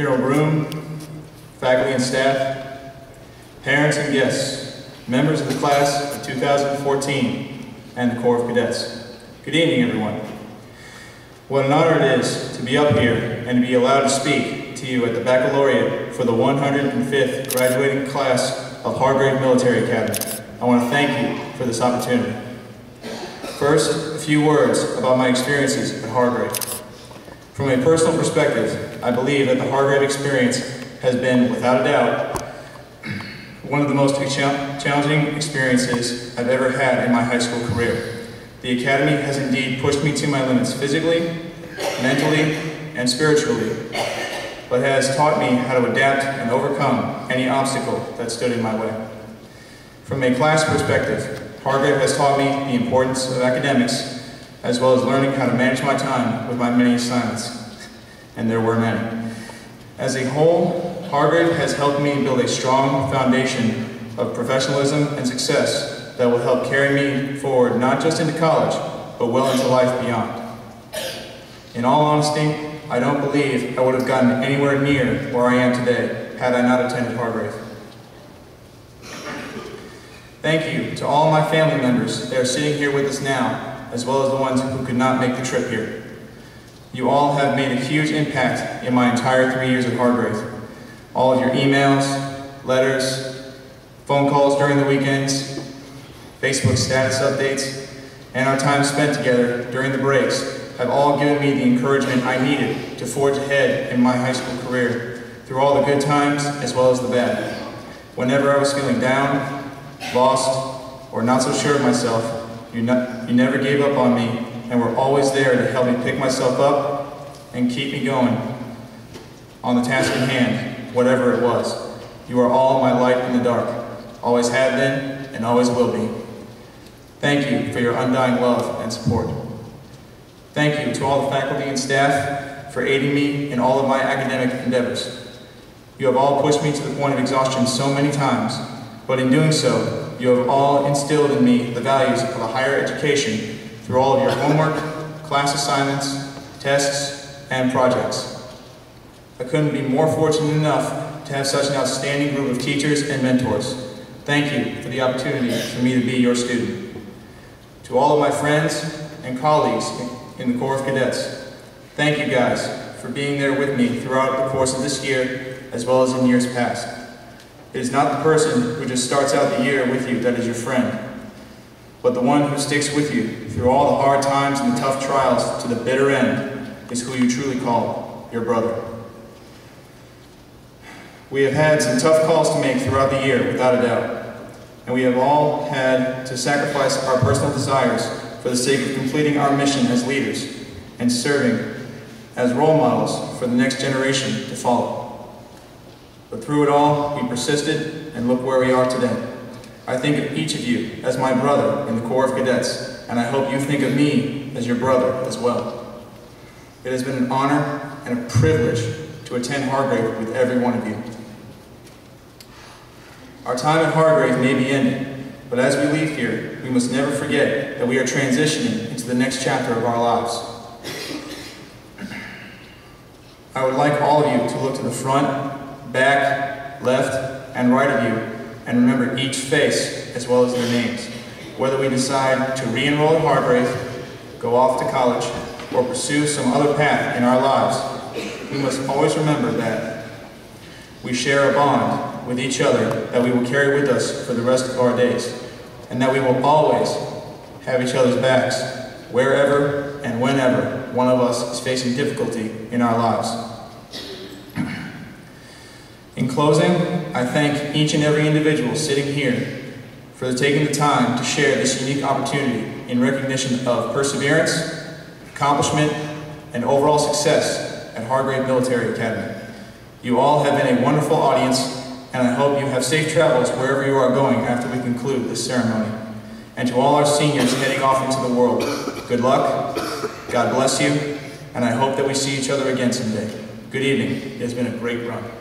Carol Broom, faculty and staff, parents and guests, members of the class of 2014, and the Corps of Cadets. Good evening, everyone. What an honor it is to be up here and to be allowed to speak to you at the baccalaureate for the 105th graduating class of Hargrave Military Academy. I want to thank you for this opportunity. First, a few words about my experiences at Hargrave. From a personal perspective, I believe that the Hargrave experience has been, without a doubt, one of the most challenging experiences I've ever had in my high school career. The Academy has indeed pushed me to my limits physically, mentally, and spiritually, but has taught me how to adapt and overcome any obstacle that stood in my way. From a class perspective, Hargrave has taught me the importance of academics, as well as learning how to manage my time with my many assignments, and there were many. As a whole, Hargrave has helped me build a strong foundation of professionalism and success that will help carry me forward not just into college, but well into life beyond. In all honesty, I don't believe I would have gotten anywhere near where I am today had I not attended Hargrave. Thank you to all my family members that are sitting here with us now, as well as the ones who could not make the trip here. You all have made a huge impact in my entire 3 years at Hargrave. All of your emails, letters, phone calls during the weekends, Facebook status updates, and our time spent together during the breaks have all given me the encouragement I needed to forge ahead in my high school career through all the good times as well as the bad. Whenever I was feeling down, lost, or not so sure of myself, you never gave up on me and were always there to help me pick myself up and keep me going on the task at hand, whatever it was. You are all my light in the dark, always have been and always will be. Thank you for your undying love and support. Thank you to all the faculty and staff for aiding me in all of my academic endeavors. You have all pushed me to the point of exhaustion so many times, but in doing so, you have all instilled in me the values of a higher education through all of your homework, class assignments, tests, and projects. I couldn't be more fortunate enough to have such an outstanding group of teachers and mentors. Thank you for the opportunity for me to be your student. To all of my friends and colleagues in the Corps of Cadets, thank you guys for being there with me throughout the course of this year as well as in years past. It is not the person who just starts out the year with you that is your friend, but the one who sticks with you through all the hard times and the tough trials to the bitter end is who you truly call your brother. We have had some tough calls to make throughout the year, without a doubt. And we have all had to sacrifice our personal desires for the sake of completing our mission as leaders and serving as role models for the next generation to follow. But through it all, we persisted, and look where we are today. I think of each of you as my brother in the Corps of Cadets, and I hope you think of me as your brother as well. It has been an honor and a privilege to attend Hargrave with every one of you. Our time at Hargrave may be ending, but as we leave here, we must never forget that we are transitioning into the next chapter of our lives. I would like all of you to look to the front, back, left, and right of you, and remember each face as well as their names, whether we decide to re-enroll at Hargrave, go off to college, or pursue some other path in our lives. We must always remember that we share a bond with each other that we will carry with us for the rest of our days, and that we will always have each other's backs wherever and whenever one of us is facing difficulty in our lives. In closing, I thank each and every individual sitting here for taking the time to share this unique opportunity in recognition of perseverance, accomplishment, and overall success at Hargrave Military Academy. You all have been a wonderful audience, and I hope you have safe travels wherever you are going after we conclude this ceremony. And to all our seniors heading off into the world, good luck, God bless you, and I hope that we see each other again someday. Good evening. It has been a great run.